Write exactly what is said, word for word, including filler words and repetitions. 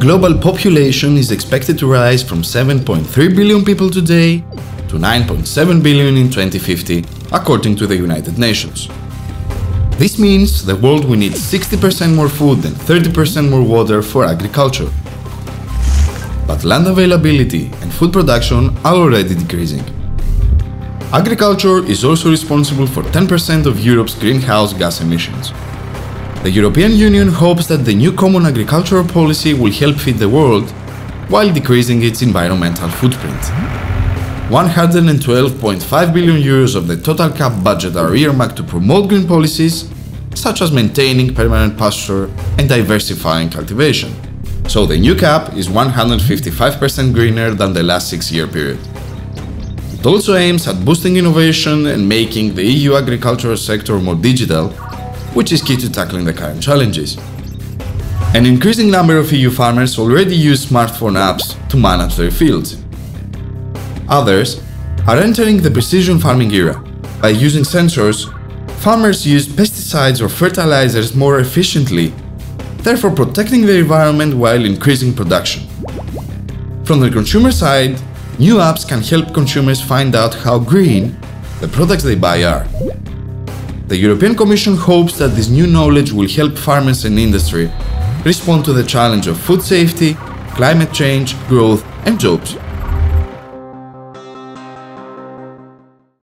global population is expected to rise from seven point three billion people today to nine point seven billion in twenty fifty, according to the United Nations. This means the world will need sixty percent more food and thirty percent more water for agriculture. But land availability and food production are already decreasing. Agriculture is also responsible for ten percent of Europe's greenhouse gas emissions. The European Union hopes that the new Common Agricultural Policy will help feed the world while decreasing its environmental footprint. one hundred twelve point five billion euros of the total C A P budget are earmarked to promote green policies, such as maintaining permanent pasture and diversifying cultivation. So the new C A P is one hundred fifty-five percent greener than the last six-year period. It also aims at boosting innovation and making the E U agricultural sector more digital, which is key to tackling the current challenges. An increasing number of E U farmers already use smartphone apps to manage their fields. Others are entering the precision farming era. By using sensors, farmers use pesticides or fertilizers more efficiently, therefore protecting the environment while increasing production. From the consumer side, new apps can help consumers find out how green the products they buy are. The European Commission hopes that this new knowledge will help farmers and industry respond to the challenge of food safety, climate change, growth and jobs.